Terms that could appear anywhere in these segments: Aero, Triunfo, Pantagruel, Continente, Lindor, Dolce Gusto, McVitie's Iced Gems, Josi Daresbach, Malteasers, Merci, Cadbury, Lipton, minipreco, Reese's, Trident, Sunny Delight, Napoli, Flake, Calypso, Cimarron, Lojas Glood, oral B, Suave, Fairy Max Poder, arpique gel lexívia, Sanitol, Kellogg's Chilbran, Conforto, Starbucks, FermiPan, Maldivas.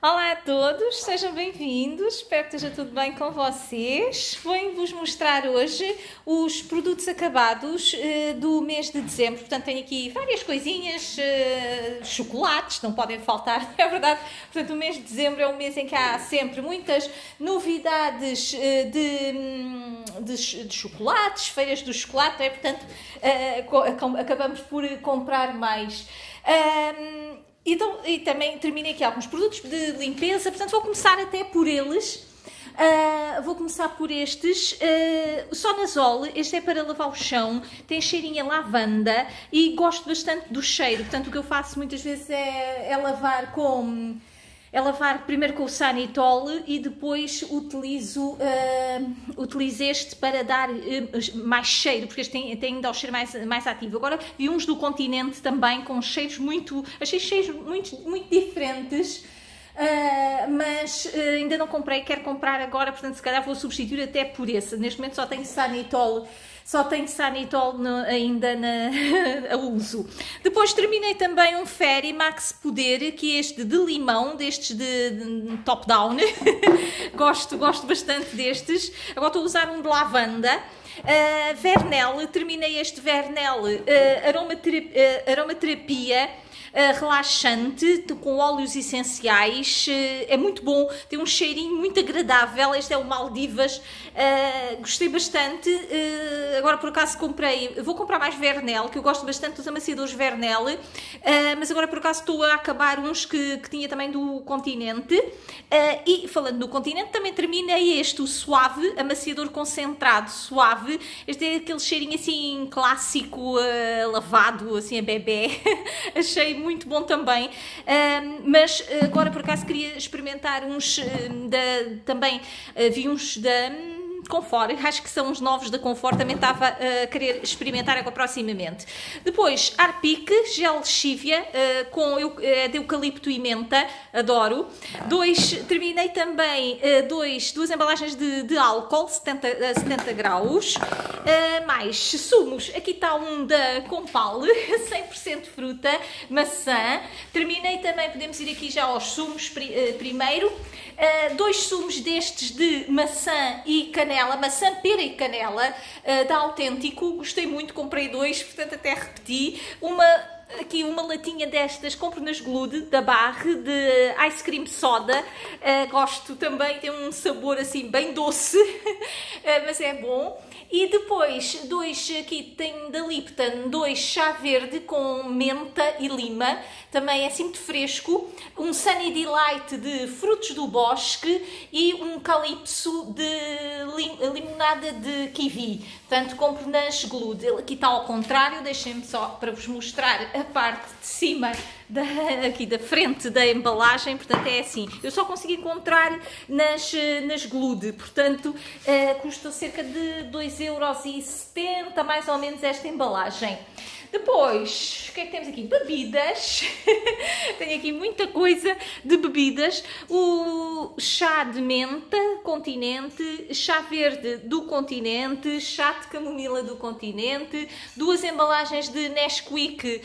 Olá a todos, sejam bem-vindos, espero que esteja tudo bem com vocês. Venho-vos mostrar hoje os produtos acabados do mês de dezembro. Portanto, tenho aqui várias coisinhas, chocolates, não podem faltar, é verdade. Portanto, o mês de dezembro é um mês em que há sempre muitas novidades de chocolates, feiras do chocolate, não é? Portanto, acabamos por comprar mais. Então, e também terminei aqui alguns produtos de limpeza, portanto vou começar até por eles. Vou começar por estes, o Sonazole, este é para lavar o chão, tem cheirinho a lavanda e gosto bastante do cheiro, portanto o que eu faço muitas vezes é lavar com... é lavar primeiro com o Sanitol e depois utilizo este para dar mais cheiro, porque este tem ainda o cheiro mais ativo. Agora vi uns do Continente também com cheiros muito... achei cheiros muito diferentes, mas ainda não comprei, quero comprar agora, portanto se calhar vou substituir até por esse. Neste momento só tenho Sanitol. Só tenho Sanitol ainda a uso. Depois terminei também um Fairy Max Poder, que é este de limão, destes de top-down. gosto bastante destes. Agora estou a usar um de lavanda. Vernel, terminei este Vernel aromaterapia. Relaxante, com óleos essenciais, é muito bom, tem um cheirinho muito agradável. Este é o Maldivas, gostei bastante. Agora por acaso vou comprar mais Vernel, que eu gosto bastante dos amaciadores Vernel, mas agora por acaso estou a acabar uns que tinha também do Continente. E falando do Continente, também terminei este, o Suave, amaciador concentrado Suave. Este é aquele cheirinho assim clássico, lavado, assim a bebê. Achei muito bom também, mas agora por acaso queria experimentar uns também, vi uns da Conforto, acho que são uns novos da Conforto, também estava a querer experimentar agora proximamente. Depois, arpique gel lexívia, de eucalipto e menta, adoro. Terminei também duas embalagens de álcool, 70 graus. Mais sumos, aqui está um da Compal, 100% fruta, maçã. Terminei também, podemos ir aqui já aos sumos primeiro. Dois sumos destes de maçã e canela. Maçã, pera e canela, da Autêntico, gostei muito, comprei dois, portanto até repeti. Aqui uma latinha destas, compro nas Glood, da Barre, de ice cream soda, gosto também, tem um sabor assim bem doce, mas é bom. E depois, dois aqui tem da Lipton, dois chá verde com menta e lima, também é assim muito fresco, um Sunny Delight de frutos do bosque e um Calypso de limonada de kiwi, portanto compro nas Glood. Aqui está ao contrário, deixem-me só para vos mostrar a parte de cima, aqui da frente da embalagem, portanto é assim. Eu só consegui encontrar nas Glood, portanto custa cerca de 2,70 € mais ou menos esta embalagem. Depois, o que é que temos aqui? Bebidas. Tenho aqui muita coisa de bebidas. O chá de menta, Continente, chá verde do Continente, chá de camomila do Continente, duas embalagens de Nesquik,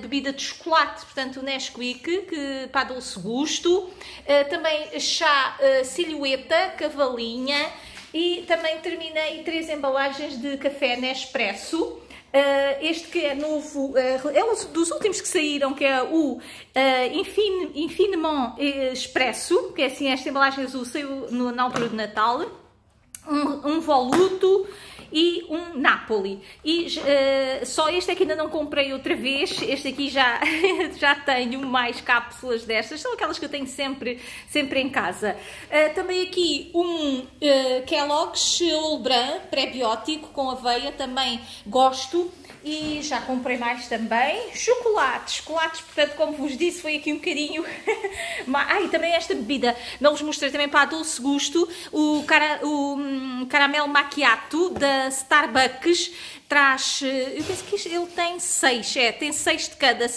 bebida de chocolate, portanto o Nesquik, que para Dolce Gusto, também chá silhueta, cavalinha, e também terminei três embalagens de café Nespresso. Este que é novo, é um dos últimos que saíram, que é o Infinimon Expresso, que é assim, esta embalagem azul saiu na altura de Natal, um Voluto e um Napoli. E só este aqui ainda não comprei outra vez, este aqui já tenho mais cápsulas destas, são aquelas que eu tenho sempre em casa. Também aqui um Kellogg's Chilbran pré-biótico com aveia, também gosto. E já comprei mais também. Chocolates, portanto, como vos disse, foi aqui um bocadinho... e também esta bebida, não vos mostrei, também para a Dolce Gusto, o caramelo macchiato da Starbucks, traz... eu penso que ele tem 6, tem 6 de cada,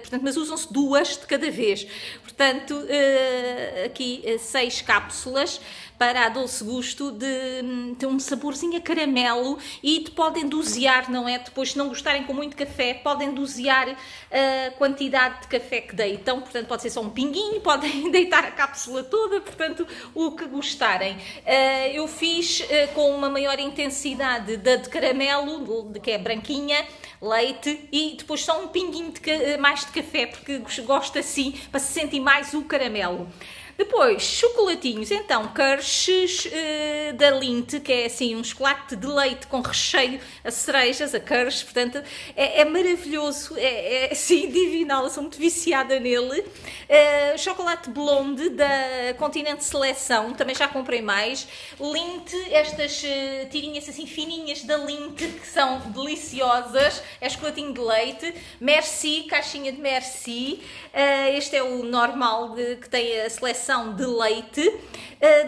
portanto, mas usam-se 2 de cada vez. Portanto, aqui 6 cápsulas para a Dolce Gusto, de um saborzinho a caramelo, e podem dosear, não é? Depois, se não gostarem com muito café, podem dosear a quantidade de café que deitam, portanto pode ser só um pinguinho, pode podem deitar a cápsula toda, portanto, o que gostarem. Eu fiz com uma maior intensidade da de caramelo, que é branquinha, leite e depois só um pinguinho de mais de café, porque gosto assim, para se sentir mais o caramelo. Depois, chocolatinhos, então, Kirsch's da Lindt, que é assim um chocolate de leite com recheio, as cerejas, a Kirsch, portanto, é maravilhoso, é assim divinal, eu sou muito viciada nele. Chocolate blonde da Continente Seleção, também já comprei mais. Lindt, estas tirinhas assim fininhas da Lindt, que são deliciosas, é chocolatinho de leite. Merci, caixinha de Merci, este é o normal que tem a seleção de leite.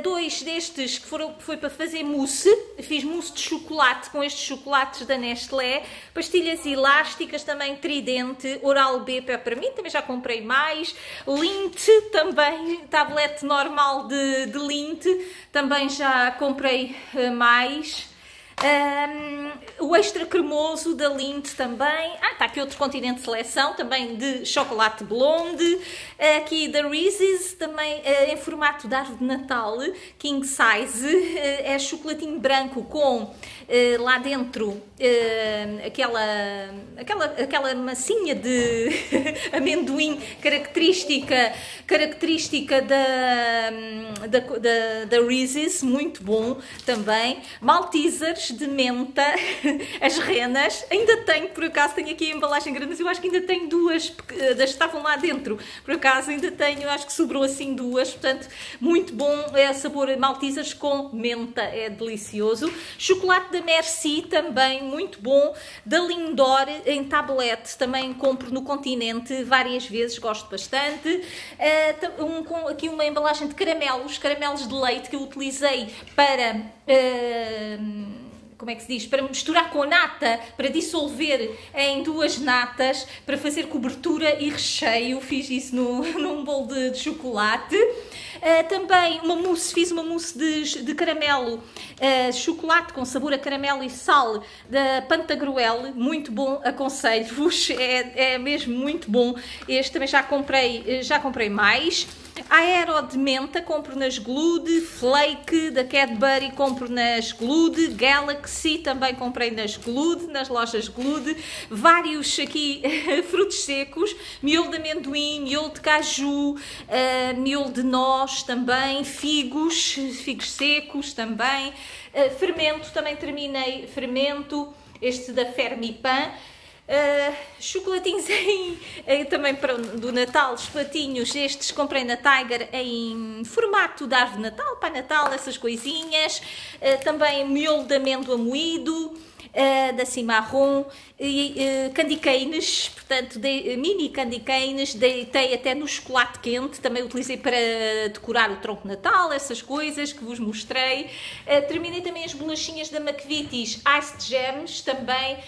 Dois destes que foi para fazer mousse, fiz mousse de chocolate com estes chocolates da Nestlé, pastilhas elásticas também Trident, oral B Peppermint, também já comprei mais, Lindt também, tablete normal de Lindt, também já comprei mais. O extra cremoso da Lindt também. Está aqui outro Continente Seleção, também de chocolate blonde. Aqui da Reese's, também em formato de árvore de Natal, king size. É chocolatinho branco com lá dentro aquela massinha de amendoim característica da Reese's, muito bom também. Malteasers de menta, as renas, ainda tenho, por acaso, tenho aqui a embalagem grande, mas eu acho que ainda tenho duas das que estavam lá dentro, por acaso ainda tenho, acho que sobrou assim duas, portanto, muito bom, é sabor Maltesers com menta, é delicioso. Chocolate da Merci, também muito bom, da Lindor, em tablete, também compro no Continente várias vezes, gosto bastante. Aqui uma embalagem de caramelos, caramelos de leite, que eu utilizei para... como é que se diz? Para misturar com nata, para dissolver em duas natas, para fazer cobertura e recheio. Fiz isso num bolo de chocolate. Também uma mousse, fiz uma mousse de caramelo, chocolate com sabor a caramelo e sal da Pantagruel, muito bom, aconselho-vos, é mesmo muito bom. Este também já comprei mais. Aero de menta, compro nas Glood, Flake da Cadbury, compro nas Glood, Galaxy também comprei nas Glood, nas lojas Glood, vários aqui frutos secos, miolo de amendoim, miolo de caju, miolo de noz também, figos secos também, fermento, também terminei fermento, este da Fermipan. Chocolatinhos também do Natal, chocolatinhos estes comprei na Tiger em formato de árvore de Natal, para Natal, essas coisinhas. Também miolo de amêndoa moído da Cimarron e candy canes, portanto mini candy canes, deitei até no chocolate quente, também utilizei para decorar o tronco de Natal, essas coisas que vos mostrei. Terminei também as bolachinhas da McVitie's, Iced Gems, também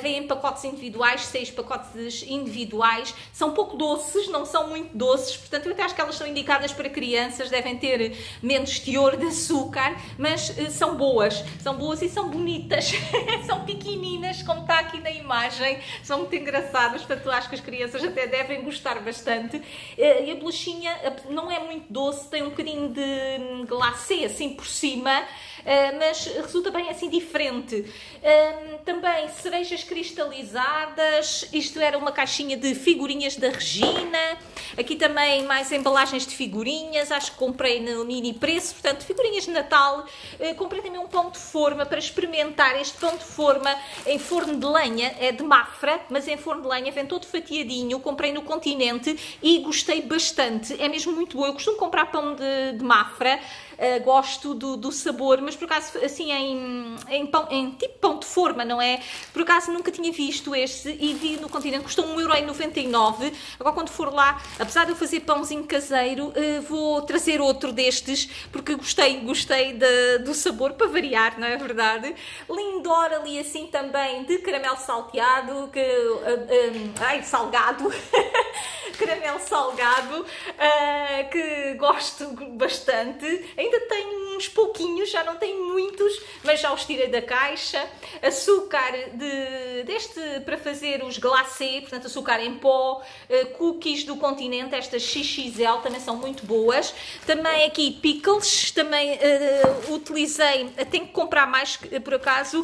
vêm em pacotes individuais, 6 pacotes individuais, são pouco doces, não são muito doces, portanto eu até acho que elas são indicadas para crianças, devem ter menos teor de açúcar, mas são boas e são bonitas. São pequeninas, como está aqui na imagem, são muito engraçadas, portanto acho que as crianças até devem gostar bastante. E a bolachinha não é muito doce, tem um bocadinho de glacê assim por cima, mas resulta bem assim diferente. Também cerejas cristalizadas, isto era uma caixinha de figurinhas da Regina, aqui também mais embalagens de figurinhas, acho que comprei no mini preço, portanto figurinhas de Natal. Comprei também um pão de forma para experimentar, este pão de forma em forno de lenha, é de Mafra, mas em forno de lenha, vem todo fatiadinho, comprei no Continente e gostei bastante, é mesmo muito bom. Eu costumo comprar pão de Mafra, gosto do sabor, mas por acaso assim em tipo pão de forma, não é? Por acaso nunca tinha visto este e vi no Continente, custou 1,99€, agora quando for lá, apesar de eu fazer pãozinho caseiro, vou trazer outro destes, porque gostei do sabor, para variar, não é verdade? Lindor ali assim também, de caramelo salteado, salgado, caramelo salgado, que gosto bastante, ainda tenho uns pouquinhos, já não tenho muitos, mas já os tirei da caixa. Açúcar deste para fazer os glacê, portanto açúcar em pó, cookies do Continente, estas XXL também são muito boas. Também aqui pickles, também utilizei, tenho que comprar mais por acaso,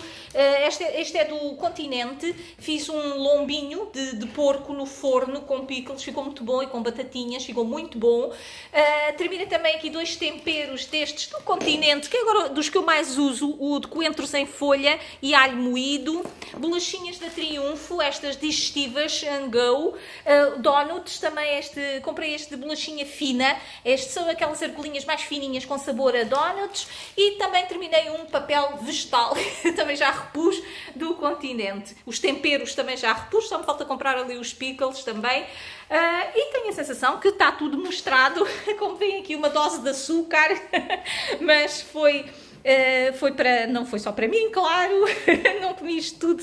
este é do Continente, fiz um lombinho de porco no forno com pickles, ficou muito bom, e com batatinhas, ficou muito bom. Termina também aqui dois temperos destes do Continente, que agora dos que eu mais uso, o de coentros em folha e alho moído. Bolachinhas da Triunfo, estas digestivas and go. Donuts também, comprei este de bolachinha fina, estes são aquelas argolinhas mais fininhas com sabor a donuts. E também terminei um papel vegetal, também já repus, do Continente. Os temperos também já repus, só me falta comprar ali os pickles também. E tenho a sensação que está tudo mostrado, como vem aqui uma dose de açúcar, mas foi para, não foi só para mim, claro, não comi isto tudo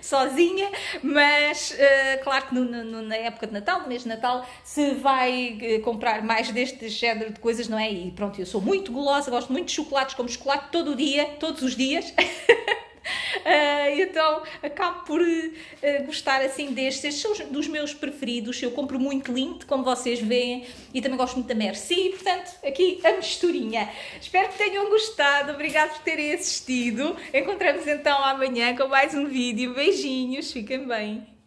sozinha, mas claro que na época de Natal, no mês de Natal, se vai comprar mais deste género de coisas, não é? E pronto, eu sou muito gulosa, gosto muito de chocolates, como chocolate todo dia, todos os dias. Então acabo por gostar assim destes. Estes são dos meus preferidos. Eu compro muito Lindt, como vocês veem, e também gosto muito da Merci, portanto aqui a misturinha. Espero que tenham gostado, obrigado por terem assistido. Encontramos então amanhã com mais um vídeo. Beijinhos, fiquem bem.